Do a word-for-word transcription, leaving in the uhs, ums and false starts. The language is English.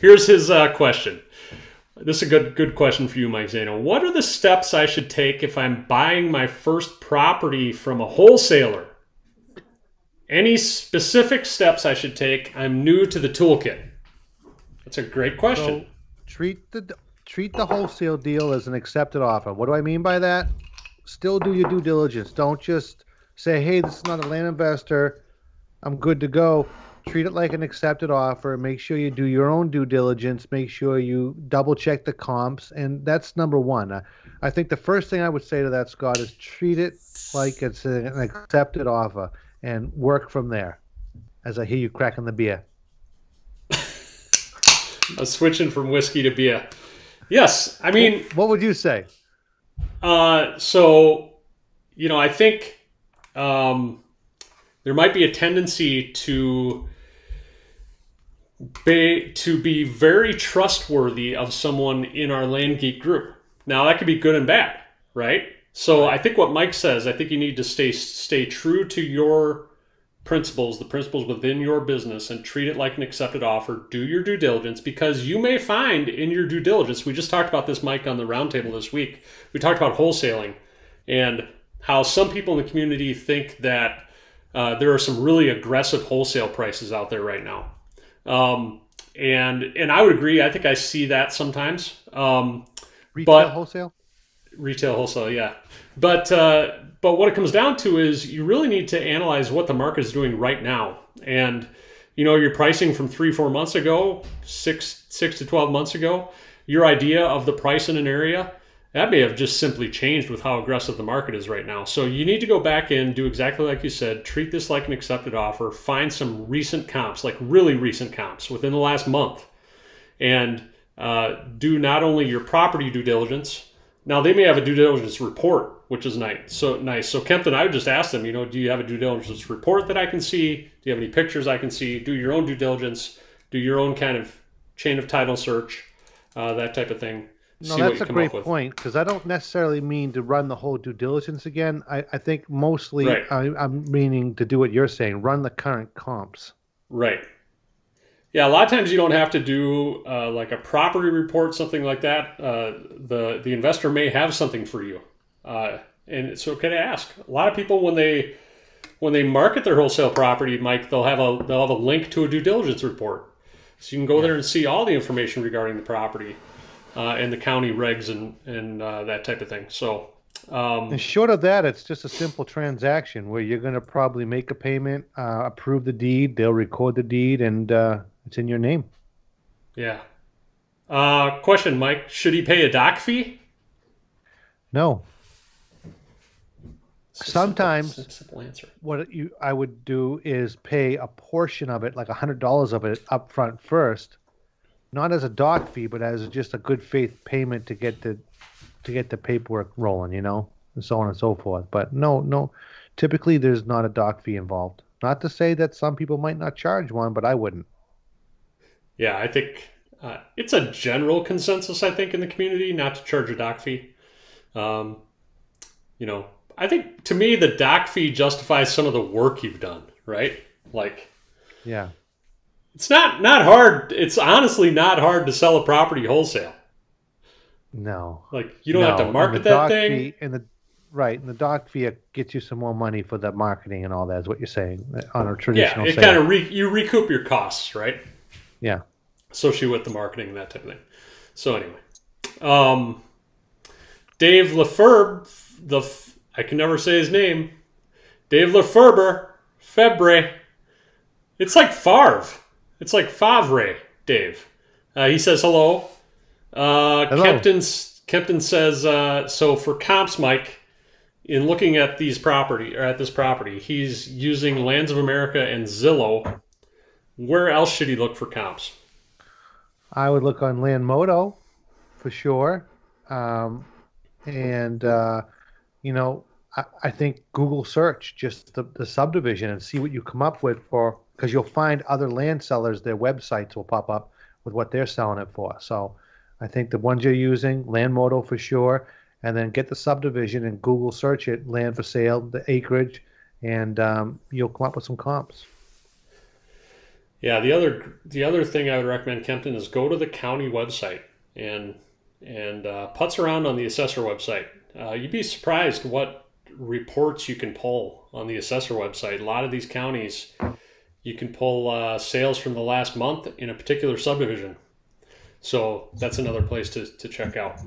Here's his uh, question. This is a good good question for you, Mike Zaino. What are the steps I should take if I'm buying my first property from a wholesaler? Any specific steps I should take? I'm new to the toolkit. That's a great question. So treat the treat the wholesale deal as an accepted offer. What do I mean by that? Still do your due diligence. Don't just say, hey, this is not a land investor, I'm good to go. Treat it like an accepted offer. Make sure you do your own due diligence. Make sure you double check the comps. And that's number one. I, I think the first thing I would say to that, Scott, is treat it like it's an accepted offer and work from there. As I hear you cracking the beer. I'm switching from whiskey to beer. Yes. I mean, what would you say? Uh, so, you know, I think um, there might be a tendency to be, to be very trustworthy of someone in our Land Geek group. Now, that could be good and bad, right? So I think what Mike says, I think you need to stay, stay true to your principles, the principles within your business, and treat it like an accepted offer. Do your due diligence, because you may find in your due diligence, we just talked about this, Mike, on the roundtable this week. We talked about wholesaling and how some people in the community think that Uh, there are some really aggressive wholesale prices out there right now. Um, and and I would agree. I think I see that sometimes. Um, retail but, wholesale? Retail wholesale, yeah. But, uh, but what it comes down to is you really need to analyze what the market is doing right now. And, you know, your pricing from three, four months ago, six, six to twelve months ago, your idea of the price in an area, that may have just simply changed with how aggressive the market is right now. So you need to go back in, do exactly like you said, treat this like an accepted offer, find some recent comps, like really recent comps within the last month, and uh, do not only your property due diligence. Now, they may have a due diligence report, which is nice. So nice. So Kempton, I would just ask them, you know, do you have a due diligence report that I can see? Do you have any pictures I can see? Do your own due diligence, do your own kind of chain of title search, uh, that type of thing. No, that's a great point, because I don't necessarily mean to run the whole due diligence again. I, I think mostly right. I, I'm meaning to do what you're saying, run the current comps. Right. Yeah, a lot of times you don't have to do uh, like a property report, something like that. Uh, the, the investor may have something for you. Uh, and it's okay to ask. A lot of people, when they when they market their wholesale property, Mike, they'll have a, they'll have a link to a due diligence report. So you can go yeah. there and see all the information regarding the property. Uh, and the county regs and, and uh, that type of thing. So, um, and short of that, it's just a simple transaction where you're going to probably make a payment, uh, approve the deed, they'll record the deed, and uh, it's in your name. Yeah. Uh, question, Mike. Should he pay a doc fee? No. It's Sometimes simple, simple answer. What you, I would do is pay a portion of it, like one hundred dollars of it up front first. Not as a doc fee, but as just a good faith payment to get the to get the paperwork rolling, you know, and so on and so forth. But no, no, typically there's not a doc fee involved. Not to say that some people might not charge one, but I wouldn't. Yeah, I think uh, it's a general consensus, I think, in the community not to charge a doc fee. Um, you know, I think to me the doc fee justifies some of the work you've done, right? Like, yeah. It's not, not hard. It's honestly not hard to sell a property wholesale. No. Like, you don't no. have to market that thing. Fee, and the, right. And the doc fee gets you some more money for the marketing and all that is what you're saying on a traditional Yeah, it sale. kind of, re, you recoup your costs, right? Yeah. Associated with the marketing and that type of thing. So anyway. Um, Dave LaFebre, the, I can never say his name. Dave LaFebre, Febre. It's like Favre. It's like Favre, Dave. Uh, he says hello. Uh, hello. Kempton, Kempton says, uh, so for comps, Mike, in looking at these property or at this property, he's using Lands of America and Zillow. Where else should he look for comps? I would look on Landmodo for sure. Um, and, uh, you know, I, I think Google search just the, the subdivision and see what you come up with for. Because you'll find other land sellers, their websites will pop up with what they're selling it for. So I think the ones you're using, Landmodo for sure, and then get the subdivision and Google search it, land for sale, the acreage, and um, you'll come up with some comps. Yeah, the other the other thing I would recommend, Kempton, is go to the county website and and uh, putz around on the assessor website. Uh, you'd be surprised what reports you can pull on the assessor website. A lot of these counties, you can pull uh, sales from the last month in a particular subdivision. So that's another place to, to check out.